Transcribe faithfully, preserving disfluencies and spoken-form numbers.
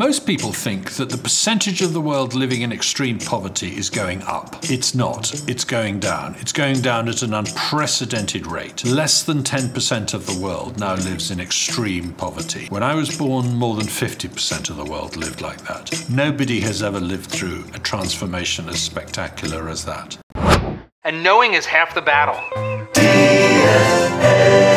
Most people think that the percentage of the world living in extreme poverty is going up. It's not. It's going down. It's going down at an unprecedented rate. Less than ten percent of the world now lives in extreme poverty. When I was born, more than fifty percent of the world lived like that. Nobody has ever lived through a transformation as spectacular as that. And knowing is half the battle. D S A